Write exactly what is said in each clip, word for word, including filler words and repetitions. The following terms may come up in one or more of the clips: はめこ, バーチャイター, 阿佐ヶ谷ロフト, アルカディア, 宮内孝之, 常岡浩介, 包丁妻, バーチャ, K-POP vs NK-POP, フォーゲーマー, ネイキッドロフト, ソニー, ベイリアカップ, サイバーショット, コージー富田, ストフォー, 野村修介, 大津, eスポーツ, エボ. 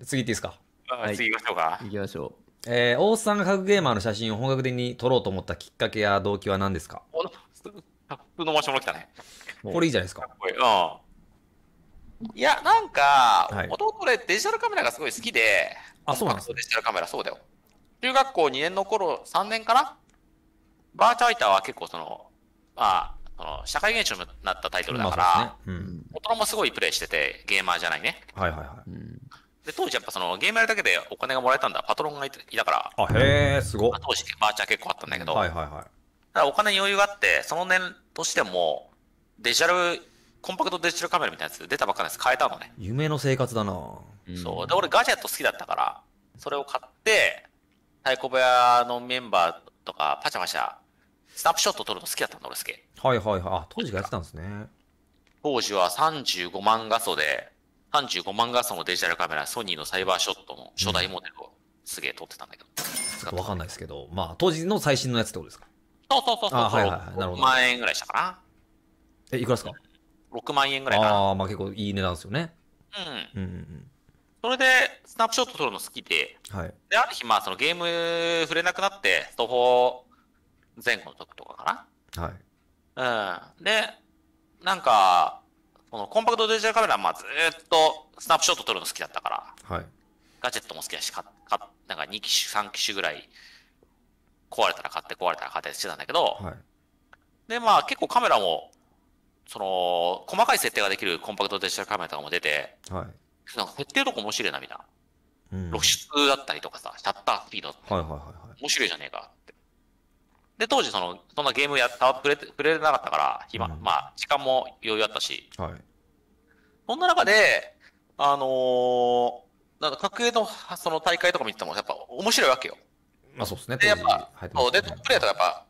次行っていいですか。はい、次行きましょうか。行きましょう。えー、大津さんが格ゲーマーの写真を本格的に撮ろうと思ったきっかけや動機は何ですか。タップの場所も来たね。これいいじゃないですか。うん、いや、なんか、はい、弟俺デジタルカメラがすごい好きで、あ、そうなんですか。デジタルカメラ、そうだよ。中学校にねんの頃、さんねんかなバーチャイターは結構その、まあ、その社会現象になったタイトルだから、ねうん、大人もすごいプレイしてて、ゲーマーじゃないね。はいはいはい。うんで当時やっぱそのゲームやるだけでお金がもらえたんだ。パトロンがいたから。あ、へー、すごい。当時バーチャー結構あったんだけど。はいはいはい。だからお金に余裕があって、その年としても、デジタル、コンパクトデジタルカメラみたいなやつ出たばっかりのやつ買えたのね。夢の生活だなぁ。そう。で、俺ガジェット好きだったから、それを買って、太鼓部屋のメンバーとかパチャパチャ、スナップショット撮るの好きだったんだ、俺好き。はいはいはい。あ、当時がやってたんですね。当時はさんじゅうごまんがそで、さんじゅうごまんがそのデジタルカメラ、ソニーのサイバーショットの初代モデルをすげえ撮ってたんだけど。ちょっとわかんないですけど、まあ当時の最新のやつってことですか。そうそうそうそう。はいはいはい。なるほど。ろくまんえんぐらいしたかな。え、いくらですか ?ろくまんえんぐらいかな。ああ、まあ結構いい値段ですよね。うん。うんうんうん。それで、スナップショット撮るの好きで、はい。で、ある日まあそのゲーム触れなくなって、ストよんまんえん後の時とかかな。はい。うん。で、なんか、このコンパクトデジタルカメラはまあずーっとスナップショット撮るの好きだったから、はい、ガジェットも好きだし、かかなんかにきしゅ、さんきしゅぐらい壊れたら買って壊れたら買ってしてたんだけど、はい、でまあ結構カメラも、その、細かい設定ができるコンパクトデジタルカメラとかも出て、はい、なんか設定とか面白いなみたいな。うん、露出だったりとかさ、シャッタースピードって。面白いじゃねえかって。で、当時その、そんなゲームやった、プレ、プレれなかったから、今、うん、まあ、時間も余裕あったし。はい。そんな中で、あのー、なんか、格ゲーの、その大会とか見てても、やっぱ、面白いわけよ。まあ、そうですね。で、やっぱ、そう、デッドプレイとかやっぱ、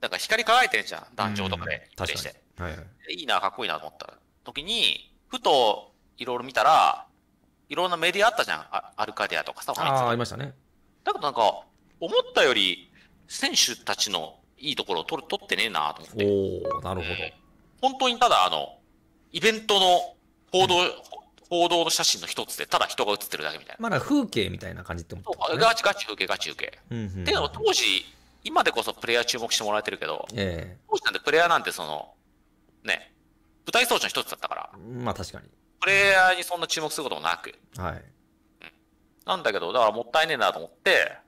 なんか光り輝いてるじゃん、壇上とかで、プレイして。はいはい。いいな、かっこいいなと思った時に、ふと、いろいろ見たら、いろんなメディアあったじゃん、あアルカディアとかさ、ああ、ありましたね。だけどなんか、思ったより、選手たちのいいところを取る、取ってねえなと思って。おー、なるほど。本当にただ、あの、イベントの報道、うん、報道の写真の一つで、ただ人が写ってるだけみたいな。まだ風景みたいな感じって思った、ね。ガチガチ風景、ガチ風景。うんうん、っていうのも当時、今でこそプレイヤー注目してもらえてるけど、えー、当時なんてプレイヤーなんてその、ね、舞台装置の一つだったから。まあ確かに。プレイヤーにそんな注目することもなく。はい、うん。なんだけど、だからもったいねえなと思って、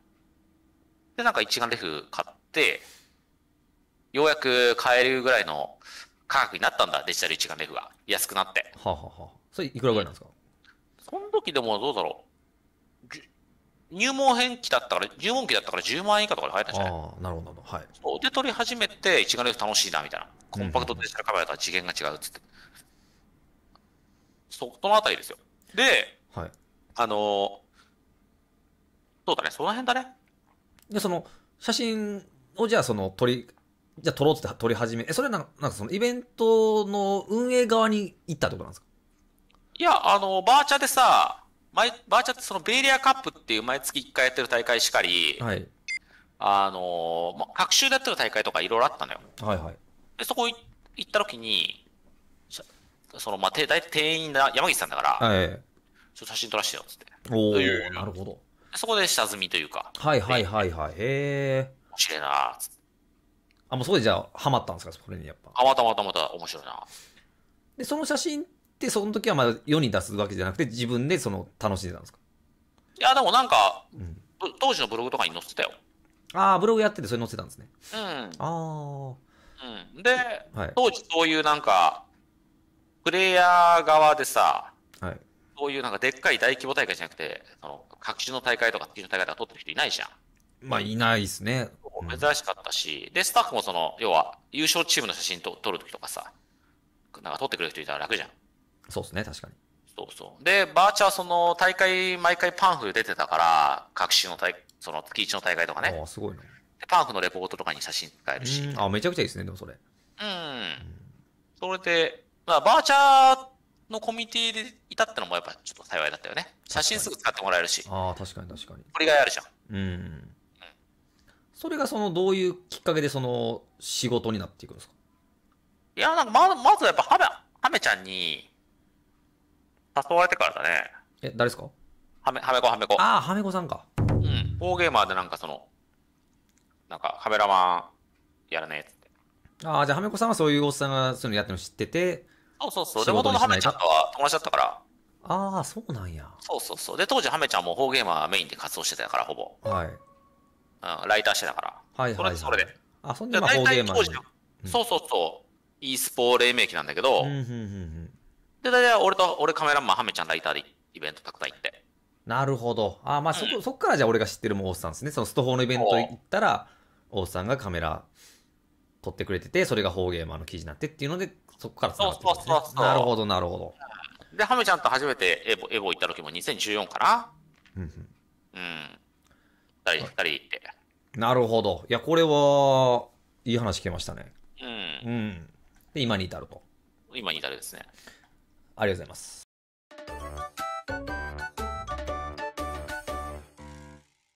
で、なんか一眼レフ買って、ようやく買えるぐらいの価格になったんだ、デジタル一眼レフが。安くなって。はあ、ははあ、それいくらぐらいなんですか、うん、その時でもどうだろう。入門編期だったから、入門期だったからじゅうまんえん以下とかで入ったんじゃない。ああ、なるほど。はい。そうで、取り始めて一眼レフ楽しいな、みたいな。コンパクトデジタルカメラとは次元が違うっつって。そ、そのあたりですよ。で、はい、あの、そうだね、その辺だね。で、その、写真をじゃあその撮り、じゃあ撮ろうって撮り始め、え、それはなんか、なんかそのイベントの運営側に行ったってことなんですか？いや、あの、バーチャでさ、毎、バーチャってそのベイリアカップっていう毎月いっかいやってる大会しかり、はい。あの、ま、各週でやってる大会とかいろいろあったのよ。はいはい。で、そこ行った時に、その、ま、大体店員だ、山岸さんだから、はい。ちょっと写真撮らせてよ、つって。おー、なるほど。そこで下積みというか。はいはいはいはい。へえ。面白いなっつって。あ、もうそこでじゃあ、ハマったんですか、それにやっぱ。あ、またまたまた面白いな。で、その写真って、その時はまだ世に出すわけじゃなくて、自分でその、楽しんでたんですか？いや、でもなんか、うん、当時のブログとかに載ってたよ。ああ、ブログやってて、それ載ってたんですね。うん。ああ。うん。で、はい、当時そういうなんか、プレイヤー側でさ、はい。そういうなんかでっかい大規模大会じゃなくて、その各種の大会とかっていう大会とか取ってる人いないじゃん。まあいないですね。うん、珍しかったし、で、スタッフもその、要は優勝チームの写真と撮るときとかさ、なんか撮ってくれる人いたら楽じゃん。そうですね、確かに。そうそう。で、バーチャーその大会、毎回パンフ出てたから、各種の大、その月いちの大会とかね。ああ、すごいね。パンフのレポートとかに写真使えるし。ああ、めちゃくちゃいいですね、でもそれ。うん。うん、それで、まあバーチャー、のコミュニティでいたってのもやっぱちょっと幸いだったよね。写真すぐ使ってもらえるし。ああ、確かに確かに。これがあるじゃん。うん。うん、それがその、どういうきっかけでその、仕事になっていくんですか？いや、なんかま、まずやっぱ、はめ、はめちゃんに、誘われてからだね。え、誰ですか？はめ、はめこはめこ。ああ、はめこさんか。うん。大ゲーマーでなんかその、なんかカメラマンやらねえっつって。ああ、じゃあはめこさんはそういうおっさんがそういうのやってるの知ってて。そうそうそう。で、元のはめちゃんとは友達だったから。ああ、そうなんや。そうそうそう。で、当時はめちゃんも大ゲーマーメインで活動してたから、ほぼ。はい。うん、ライターしてたから。はいはい、はい。それでそれで。あ、そんな大ゲーマー。うん、そうそうそう。e スポー黎明期なんだけど。うんうんうんうん。で、だいたい俺と、俺カメラマン、はめちゃんライターでイベントたくさん行って。なるほど。あ、まあそこ、うん、そっからじゃあ俺が知ってるもうおっさんですね。そのストフォーのイベント行ったら、おっさんがカメラ撮ってくれてて、それがフォーゲーマーの記事になってっていうので、そこから繋がってくるんですね。そうそうそうそう。なるほど、なるほど。で、はめちゃんと初めてエボ、エボ行った時もにせんじゅうよんかな。うんうん。うん。二人、二人行って。なるほど。いや、これは、いい話聞けましたね。うん。うん。で、今に至ると。今に至るですね。ありがとうございます。